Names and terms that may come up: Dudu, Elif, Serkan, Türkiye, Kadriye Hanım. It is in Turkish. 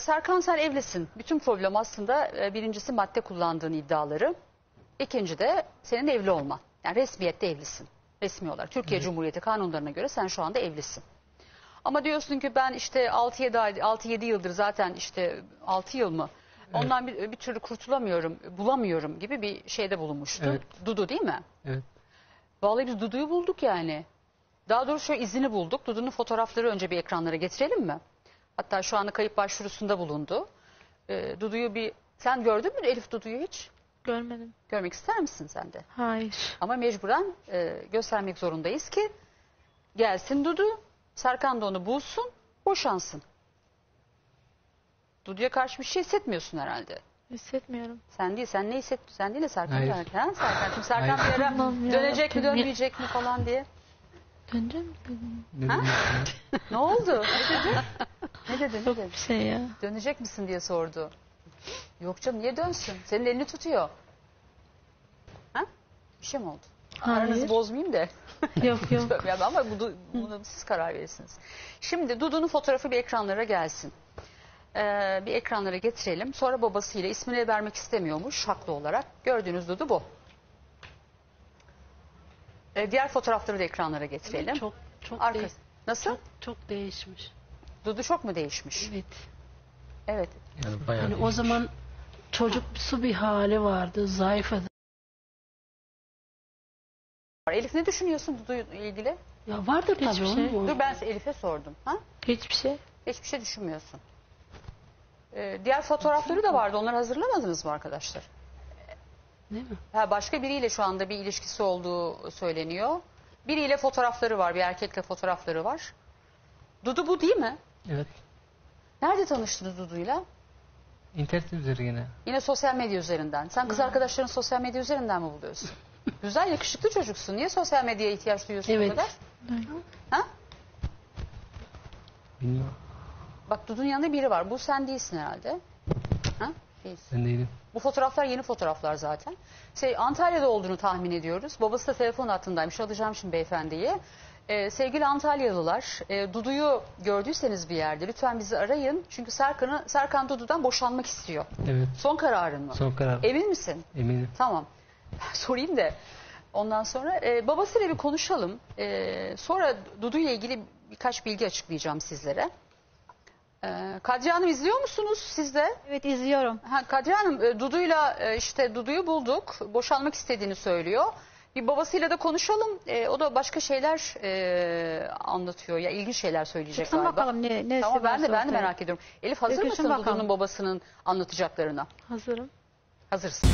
Serkan, sen evlisin. Bütün problem aslında birincisi madde kullandığın iddiaları. İkinci de senin evli olman. Yani resmiyette evlisin. Resmi olarak. Türkiye Cumhuriyeti kanunlarına göre sen şu anda evlisin. Ama diyorsun ki ben işte 6-7 yıldır zaten işte 6 yıl mı? Ondan bir türlü kurtulamıyorum, bulamıyorum gibi bir şeyde bulunmuştu. Evet. Dudu değil mi? Evet. Vallahi biz Dudu'yu bulduk yani. Daha doğrusu şöyle izini bulduk. Dudu'nun fotoğrafları önce bir ekranlara getirelim mi? Hatta şu anda kayıp başvurusunda bulundu. Dudu'yu bir... Sen gördün mü Elif Dudu'yu hiç? Görmedim. Görmek ister misin sen de? Hayır. Ama mecburen göstermek zorundayız ki gelsin Dudu, Serkan da onu bulsun, boşansın. Dudu'ya karşı bir şey hissetmiyorsun herhalde. Hissetmiyorum. Sen değil, sen ne hissettin? Sen değil de Serkan derken. Serkan, Serkan bir ara dönecek mi dönmeyecek mi falan diye. Dönecek mi? Ne oldu? Ne dedi? Çok bir şey ya. Dönecek misin diye sordu. Yok canım, niye dönsün? Senin elini tutuyor. Ha? Bir şey mi oldu? Hayır. Aranızı bozmayayım da. Yok yok. Ama bunu siz karar verirsiniz. Şimdi Dudu'nun fotoğrafı bir ekranlara gelsin. Bir ekranlara getirelim. Sonra babasıyla ismini vermek istemiyormuş haklı olarak. Gördüğünüz Dudu bu. Diğer fotoğrafları da ekranlara getirelim. Çok nasıl? Çok değişmiş. Dudu çok mu değişmiş? Evet. Evet. Yani bayağı yani değişmiş. O zaman çocuksu bir hali vardı. Zayıf. Elif ne düşünüyorsun Dudu'yla ilgili? Ya vardır tabii. Hiçbir şey. Dur, ben Elif'e sordum. Ha? Hiçbir şey. Hiçbir şey düşünmüyorsun. Diğer fotoğrafları da vardı. Onları hazırlamadınız mı arkadaşlar? Değil mi? Ha, başka biriyle şu anda bir ilişkisi olduğu söyleniyor. Biriyle fotoğrafları var. Bir erkekle fotoğrafları var. Dudu bu değil mi? Evet. Nerede tanıştınız Dudu'yla? İnternet üzerinden yine. Yine sosyal medya üzerinden. Sen kız arkadaşların sosyal medya üzerinden mi buluyorsun? Güzel, yakışıklı çocuksun. Niye sosyal medyaya ihtiyaç duyuyorsun bu kadar? Evet. Ha? Bilmiyorum. Bak Dudu'nun yanında biri var. Bu sen değilsin herhalde. Ha? Değilsin. Ben değilim. Bu fotoğraflar yeni fotoğraflar zaten. Antalya'da olduğunu tahmin ediyoruz. Babası da telefon hattındaymış. Alacağım şimdi beyefendiyi. Sevgili Antalyalılar, Dudu'yu gördüyseniz bir yerde lütfen bizi arayın. Çünkü Serkan Dudu'dan boşanmak istiyor. Evet. Son kararın mı? Son kararım. Emin misin? Eminim. Tamam. Sorayım da. Ondan sonra babasıyla bir konuşalım. Sonra Dudu'yla ilgili birkaç bilgi açıklayacağım sizlere. Kadriye Hanım izliyor musunuz siz de? Evet, izliyorum. Ha, Kadriye Hanım, Dudu'yla işte Dudu'yu bulduk. Boşanmak istediğini söylüyor. Bir babasıyla da konuşalım. O da başka şeyler anlatıyor. Ya ilginç şeyler söyleyecek çıksın galiba. Bakalım ne tamam, ben de merak ediyorum. Elif, hazır mısın Dudu'nun babasının anlatacaklarına? Hazırım. Hazırsın.